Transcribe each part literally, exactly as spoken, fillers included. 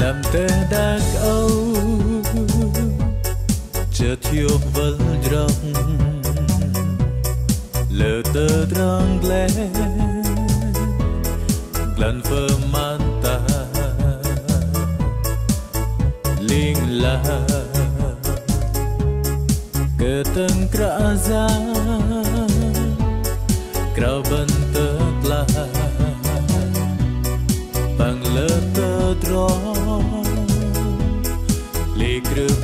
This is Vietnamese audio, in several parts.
làm te đắc âu chợt yêu vỡ rộng lỡ tơ trăng lẽ lần phơ man ta linh là ke teng kraza kraban tetlah bang letro le grup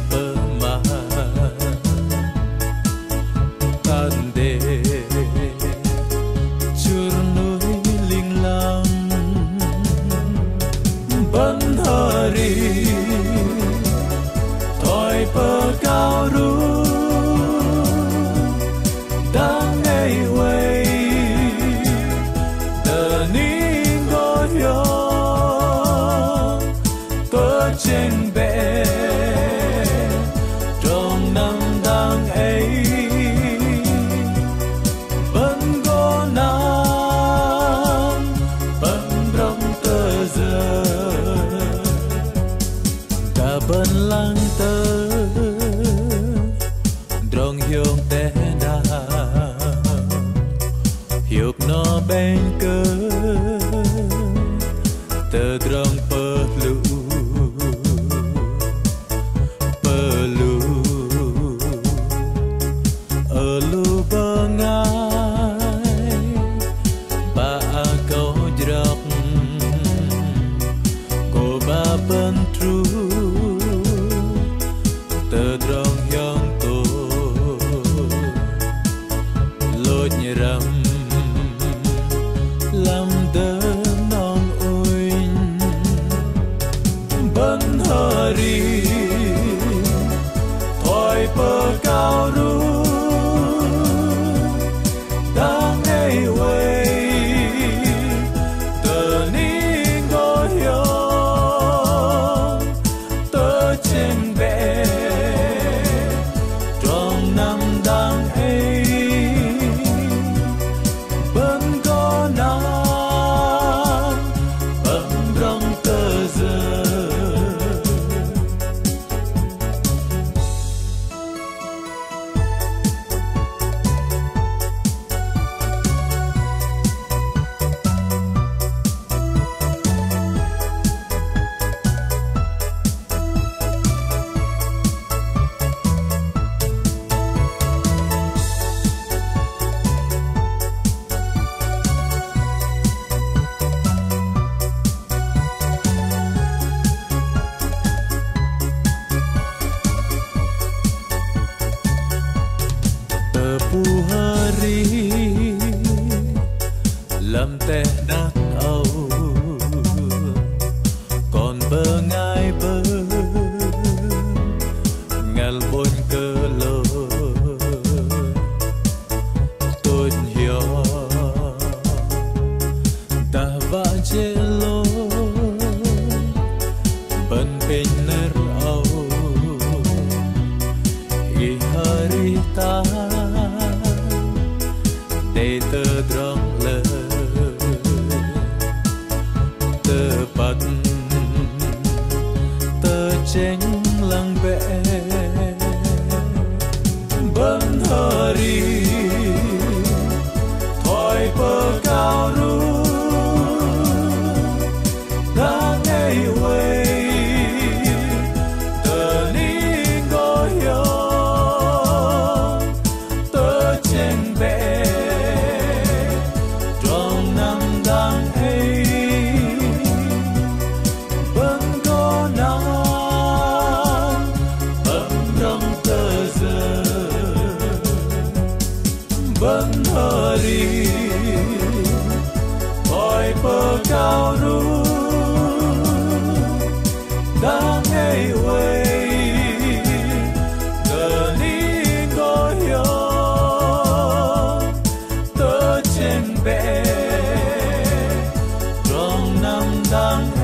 dan